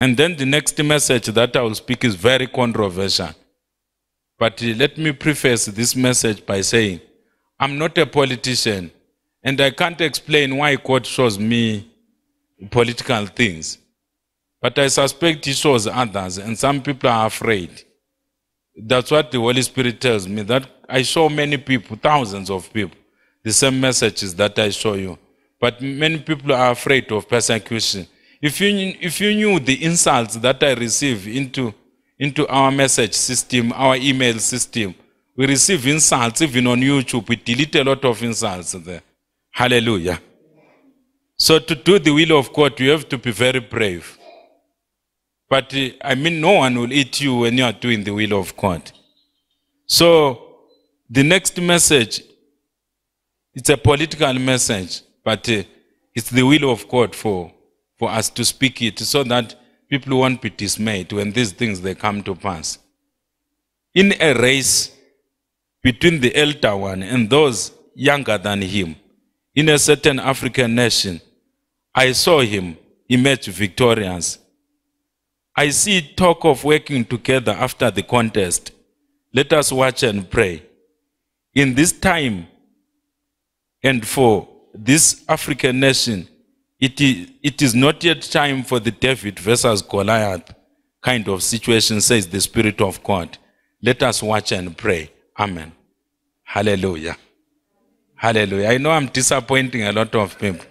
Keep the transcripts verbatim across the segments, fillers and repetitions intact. And then the next message that I will speak is very controversial. But let me preface this message by saying, I'm not a politician, and I can't explain why God shows me political things. But I suspect He shows others, and some people are afraid. That's what the Holy Spirit tells me, that I show many people, thousands of people, the same messages that I show you. But many people are afraid of persecution. If you, if you knew the insults that I receive into, into our message system, our email system, we receive insults even on YouTube. We delete a lot of insults there. Hallelujah. So to do the will of God, you have to be very brave. But I mean, no one will eat you when you are doing the will of God. So the next message, it's a political message, but it's the will of God for, for us to speak it so that people won't be dismayed when these things, they come to pass. In a race between the elder one and those younger than him, in a certain African nation, I saw him emerge victorious. I see talk of working together after the contest. Let us watch and pray. In this time and for this African nation, it is, it is not yet time for the David versus Goliath kind of situation, says the Spirit of God. Let us watch and pray. Amen. Hallelujah. Hallelujah. I know I'm disappointing a lot of people,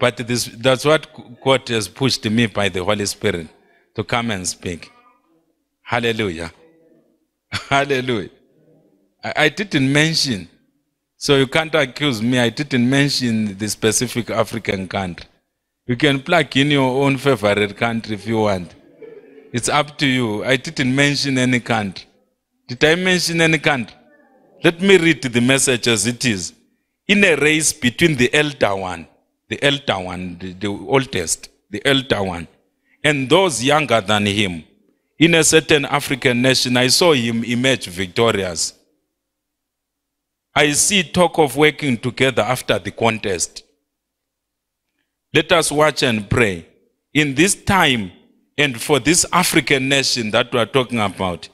but this, that's what God has pushed me by the Holy Spirit to come and speak. Hallelujah. Hallelujah. I, I didn't mention, so you can't accuse me, I didn't mention the specific African country. You can plug in your own favorite country if you want. It's up to you. I didn't mention any country. Did I mention any country? Let me read the message as it is. In a race between the elder one, the elder one, the, the oldest, the elder one, and those younger than him, in a certain African nation, I saw him emerge victorious. I see talk of working together after the contest. Let us watch and pray. In this time, and for this African nation that we are talking about,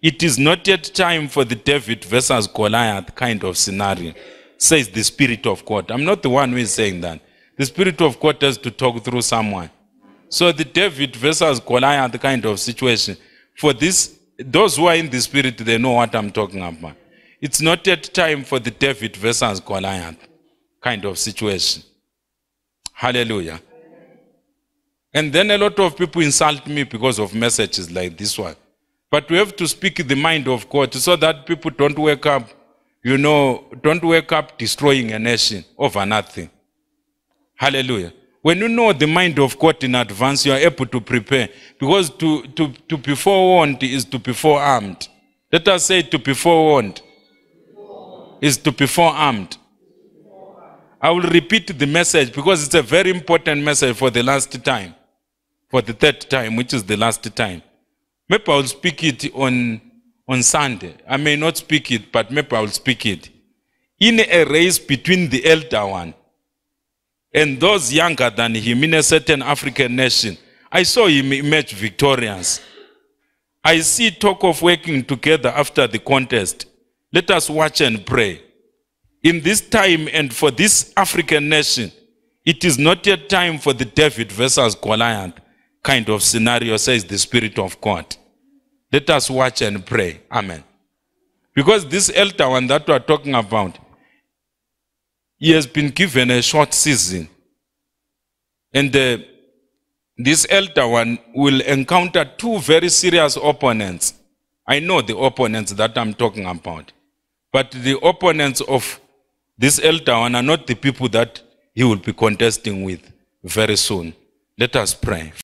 it is not yet time for the David versus Goliath kind of scenario, says the Spirit of God. I'm not the one who is saying that. The Spirit of God has to talk through someone. So the David versus Goliath kind of situation, for this, those who are in the Spirit, they know what I'm talking about. It's not yet time for the David versus Goliath kind of situation. Hallelujah. And then a lot of people insult me because of messages like this one. But we have to speak the mind of God so that people don't wake up, you know, don't wake up destroying a nation over nothing. Hallelujah. When you know the mind of God in advance, you are able to prepare. Because to, to, to be forewarned is to be forearmed. Let us say to be forewarned is to be forearmed. I will repeat the message because it's a very important message for the last time, for the third time, which is the last time. Maybe I will speak it on, on Sunday. I may not speak it, but maybe I will speak it. In a race between the elder one and those younger than him, in a certain African nation, I saw him emerge victorious. I see talk of working together after the contest. Let us watch and pray. In this time and for this African nation, it is not yet time for the David versus Goliath kind of scenario, says the Spirit of God. Let us watch and pray. Amen. Because this elder one that we are talking about, he has been given a short season. And uh, this elder one will encounter two very serious opponents. I know the opponents that I'm talking about. But the opponents of this elder one are not the people that he will be contesting with very soon. Let us pray.